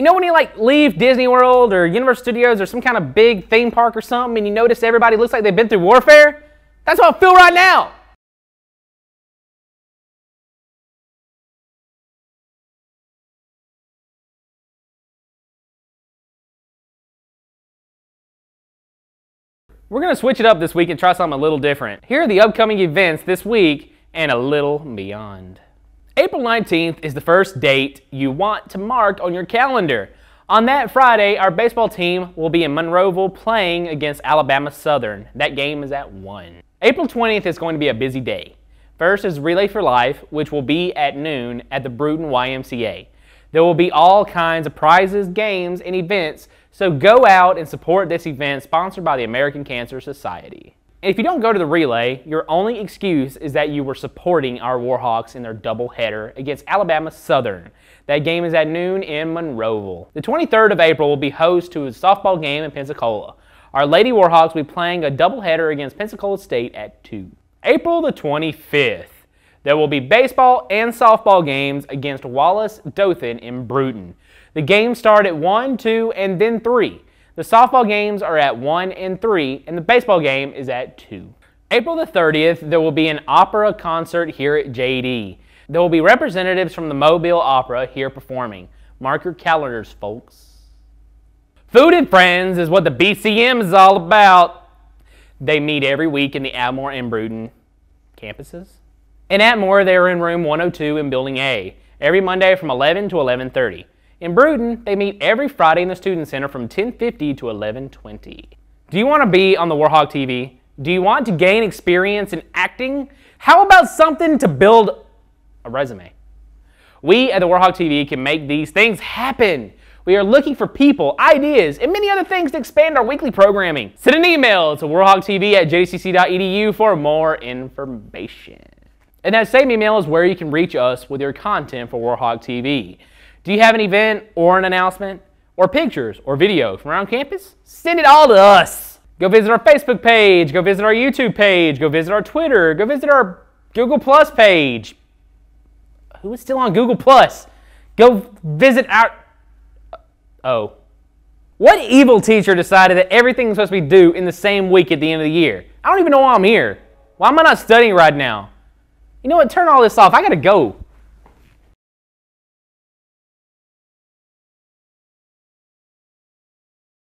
You know when you like leave Disney World or Universal Studios or some kind of big theme park or something and you notice everybody looks like they've been through warfare? That's how I feel right now. We're going to switch it up this week and try something a little different. Here are the upcoming events this week and a little beyond. April 19th is the first date you want to mark on your calendar. On that Friday, our baseball team will be in Monroeville playing against Alabama Southern. That game is at 1. April 20th is going to be a busy day. First is Relay for Life, which will be at noon at the Brewton YMCA. There will be all kinds of prizes, games, and events, so go out and support this event sponsored by the American Cancer Society. And if you don't go to the relay, your only excuse is that you were supporting our Warhawks in their doubleheader against Alabama Southern. That game is at noon in Monroeville. The 23rd of April will be host to a softball game in Pensacola. Our Lady Warhawks will be playing a doubleheader against Pensacola State at 2. April the 25th. There will be baseball and softball games against Wallace, Dothan, and Brewton. The games start at 1, 2, and then 3. The softball games are at 1 and 3, and the baseball game is at 2. April the 30th, there will be an opera concert here at JD. There will be representatives from the Mobile Opera here performing. Mark your calendars, folks. Food and Friends is what the BCM is all about. They meet every week in the Atmore and Brewton campuses. In Atmore, they are in room 102 in Building A, every Monday from 11 to 11:30. In Brewton, they meet every Friday in the Student Center from 10:50 to 11:20. Do you want to be on the Warhawk TV? Do you want to gain experience in acting? How about something to build a resume? We at the Warhawk TV can make these things happen. We are looking for people, ideas, and many other things to expand our weekly programming. Send an email to warhawktv@jcc.edu for more information. And that same email is where you can reach us with your content for Warhawk TV. Do you have an event or an announcement or pictures or video from around campus? Send it all to us. Go visit our Facebook page. Go visit our YouTube page. Go visit our Twitter. Go visit our Google Plus page. Who is still on Google Plus? Go visit our... Oh. What evil teacher decided that everything's supposed to be due in the same week at the end of the year? I don't even know why I'm here. Why am I not studying right now? You know what? Turn all this off. I gotta go.